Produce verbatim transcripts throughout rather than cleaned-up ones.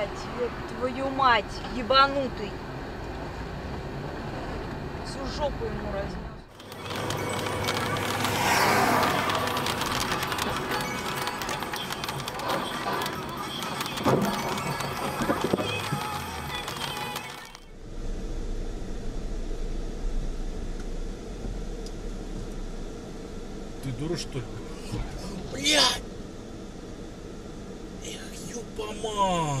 блядь, ёб твою мать, ебанутый. Всю жопу ему разнес. Ты дура, что ли? Блядь! Эх, ёпа мать!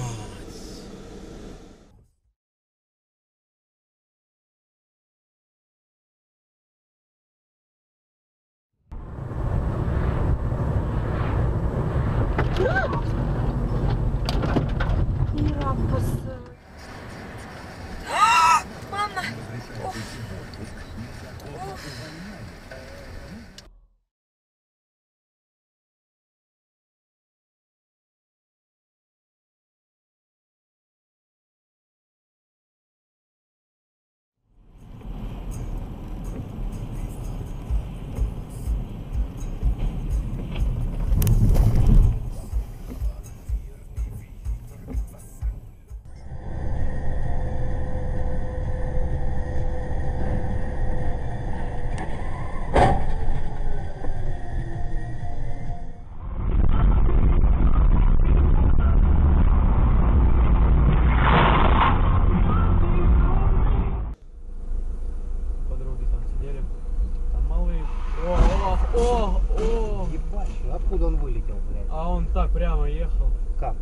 Откуда он вылетел, блядь? А он так прямо ехал. Как?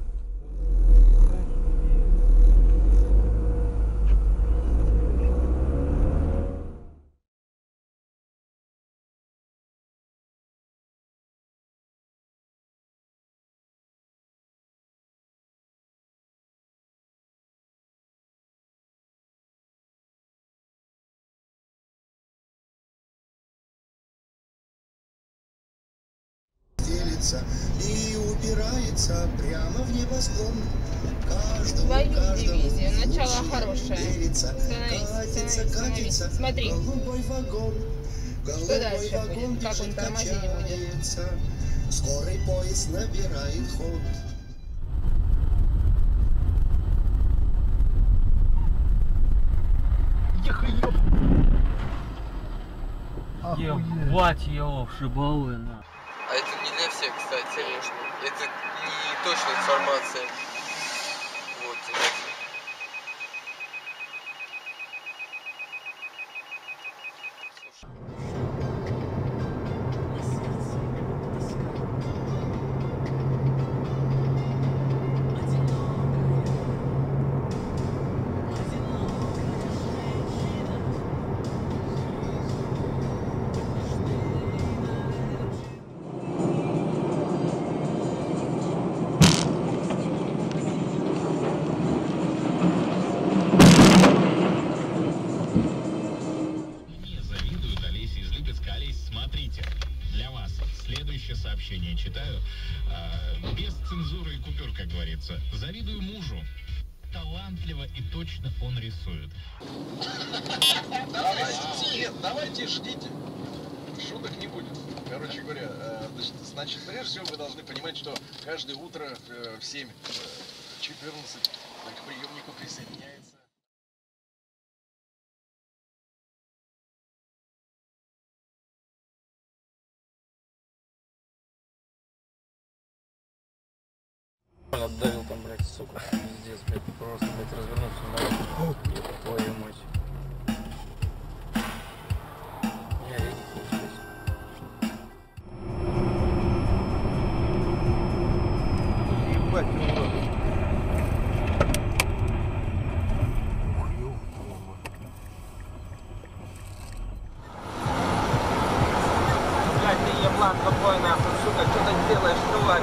И упирается прямо в небосклон. Твою дивизию, начало хорошее. Становится, становится, становится. Смотри, что дальше будет, как он тормозить будет. Скорый поезд набирает ход. Ебать его в шибалы, на. А это не для всех, кстати, лишь. Это не точная информация. Вот. Сообщение читаю, а, без цензуры и купюр, как говорится. Завидую мужу. Талантливо и точно он рисует. Давайте, давайте, ждите. Шуток не будет. Короче говоря, значит, прежде всего вы должны понимать, что каждое утро в семь, в четырнадцать к приемнику присоединяется. Отдавил там, блядь, сука, пиздец, блядь, просто, блядь, развернулся на руку, я твою мать. Я видеть не успею. Ебать, ты урод. Ух, ёб. Блядь, ты еблан тупой, нахуй, сука, что ты делаешь, тварь?